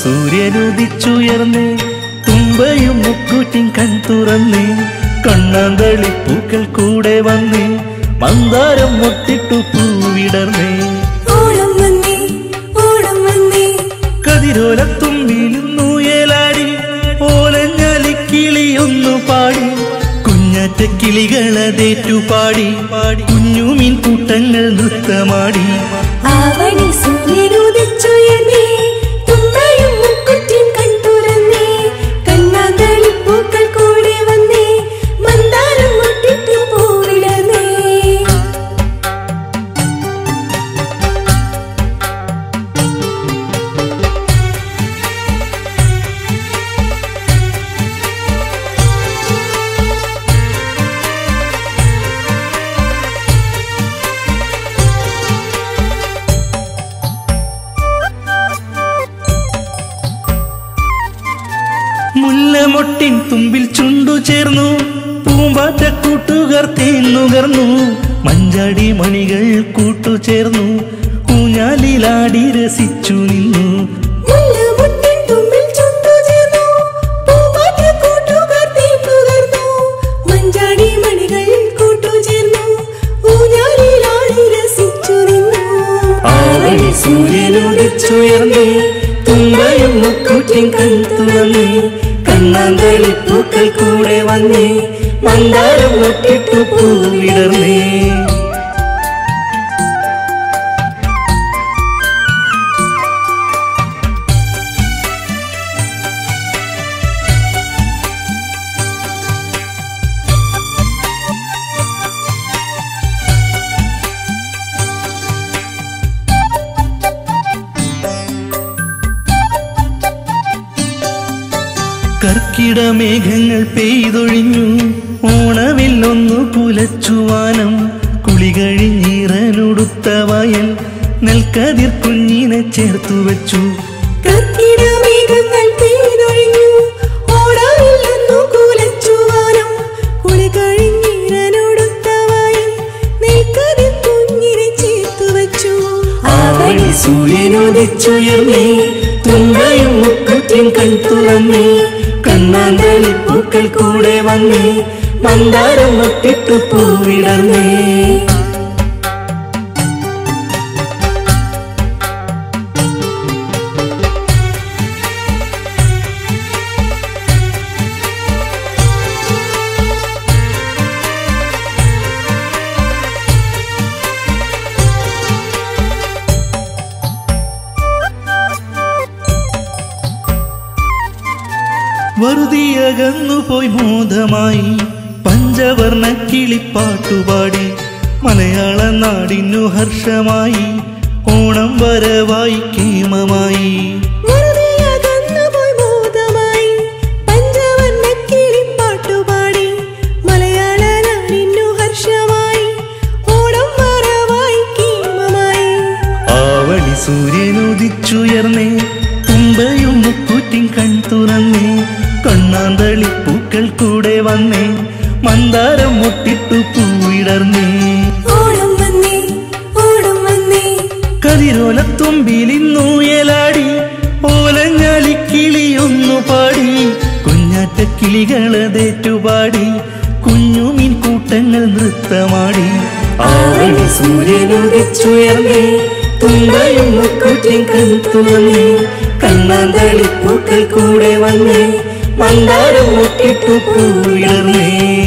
സൂര്യനുദിച്ചുയർന്നേ തുമ്പയും മുക്കൂറ്റും കൺ തുറന്നേ കണ്ണാന്തളിപ്പൂക്കൾ കൂടെ വന്നേ മന്ദാരം മുട്ടിട്ടു പൂവിടർന്നേ കതിരോലത്തുമ്പിലും ഏലാടി ഓലഞ്ഞലിക്കിളിയൊന്നു പാടി കുഞ്ഞാറ്റക്കിളികളതേറ്റു പാടി കുഞ്ഞുമീൻ കൂട്ടങ്ങൾ നൃത്തമാടി മുല്ലമൊട്ടിൻ തുമ്പിൽ ചുണ്ടു ചേർന്നു പൂമ്പാറ്റ കൂട്ടുകാർ തേന്നുകർന്നു മഞ്ചാടി മണികൾ കൂട്ടുചേർന്നു ഊഞ്ഞാലിലാടി രസിച്ചു നിന്നു ആവണി സൂര്യനുദിച്ചുയർന്നേ തുമ്പയും മുക്കൂറ്റും കൺ തുറന്നേ കണ്ണാന്തളിപ്പൂക്കൾ കൂടെ വന്നേ മന്ദാരം മുട്ടിട്ടു പൂവിടർന്നേ കർക്കിടമേഘങ്ങൾ പെയ്തൊഴിഞ്ഞു ഓണവില്ലൊന്നു പുലച്ചുവാനം കുളികഴിഞ്ഞീറനുടുത്ത വയൽ നെൽക്കതിർ കുഞ്ഞിനെ ചേർത്തു വെച്ചു ആവണി സൂര്യനുദിച്ചുയർന്നേ തുമ്പയും മുക്കൂറ്റും കൺ തുറന്നേ കണ്ണാന്തളിപ്പൂക്കൾ കൂടെ വന്നേ മന്ദാരം മുട്ടിട്ടു പൂവിടർന്നേ വെറുതെയകന്നുപോയി മോദമായി പഞ്ചവർണ്ണ കിളിപ്പാട്ടുപാടി മലയാള നാടിനു ഹർഷമായി ഓണം വരവായി കേമമായി ആവണി സൂര്യനുദിച്ചുയർന്നേ തുമ്പയും മുക്കൂറ്റും കൺ തുറന്നേ കണ്ണാന്തളിപ്പൂക്കൾ കൂടെ വന്നേ മന്ദാരം മുട്ടിട്ടു പൂവിടർന്നേ കതിരോലത്തുമ്പിലിന്നു ഏലാടി ഓലഞ്ഞാലിക്കിളിയൊന്നു പാടി കുഞ്ഞാറ്റക്കിളികളതേറ്റുപാടി കുഞ്ഞുമീൻ കൂട്ടങ്ങൾ നൃത്തമാടി ആവണി സൂര്യനുദിച്ചുയർന്നേ തുമ്പയും മുക്കൂറ്റും കൺ തുറന്നേ കണ്ണാന്തളിപ്പൂക്കൾ കൂടെ വന്നേ മന്ദാരം മുട്ടിട്ടു പൂവിടർന്നേ.